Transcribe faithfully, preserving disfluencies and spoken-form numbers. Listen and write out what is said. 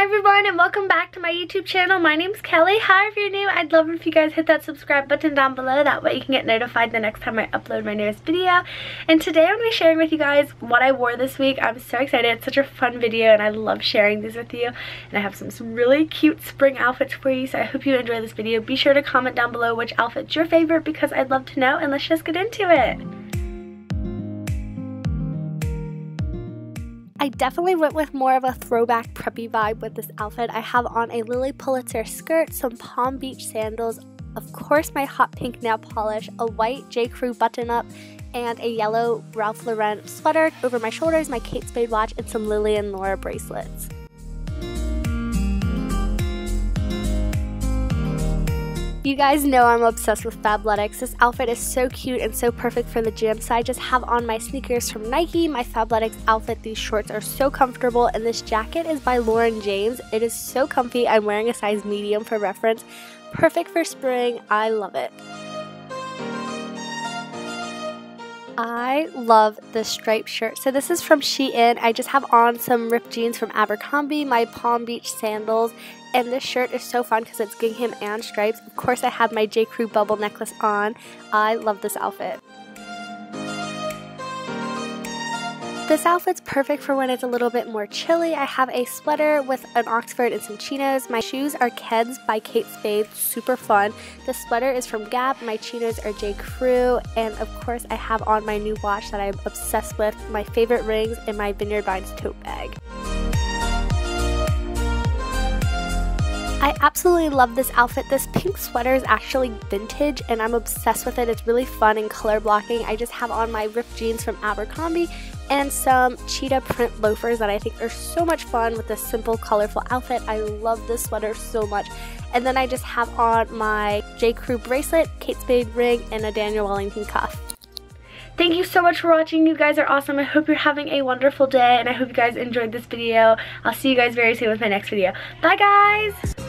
Hi everyone and welcome back to my YouTube channel. My name's Kelly. Hi, if you're new, I'd love if you guys hit that subscribe button down below. That way you can get notified the next time I upload my newest video. And today I'm going to be sharing with you guys what I wore this week. I'm so excited. It's such a fun video and I love sharing these with you. And I have some, some really cute spring outfits for you, so I hope you enjoy this video. Be sure to comment down below which outfit's your favorite because I'd love to know, and let's just get into it. I definitely went with more of a throwback preppy vibe with this outfit. I have on a Lilly Pulitzer skirt, some Palm Beach sandals, of course my hot pink nail polish, a white J. Crew button-up, and a yellow Ralph Lauren sweater. Over my shoulders, my Kate Spade watch, and some Lily and Laura bracelets. You guys know I'm obsessed with Fabletics. This outfit is so cute and so perfect for the gym, so I just have on my sneakers from Nike, my Fabletics outfit. These shorts are so comfortable, and this jacket is by Lauren James. It is so comfy. I'm wearing a size medium for reference. Perfect for spring. I love it. I love this striped shirt. So this is from Shein. I just have on some ripped jeans from Abercrombie, my Palm Beach sandals, and this shirt is so fun because it's gingham and stripes. Of course I have my J. Crew bubble necklace on. I love this outfit. This outfit's perfect for when it's a little bit more chilly. I have a sweater with an oxford and some chinos. My shoes are Keds by Kate Spade. Super fun. The sweater is from Gap. My chinos are J. Crew. And of course I have on my new watch that I'm obsessed with, my favorite rings, and my Vineyard Vines tote bag. I absolutely love this outfit. This pink sweater is actually vintage and I'm obsessed with it. It's really fun and color blocking. I just have on my ripped jeans from Abercrombie and some cheetah print loafers that I think are so much fun with this simple, colorful outfit. I love this sweater so much. And then I just have on my J. Crew bracelet, Kate Spade ring, and a Daniel Wellington cuff. Thank you so much for watching. You guys are awesome. I hope you're having a wonderful day and I hope you guys enjoyed this video. I'll see you guys very soon with my next video. Bye guys!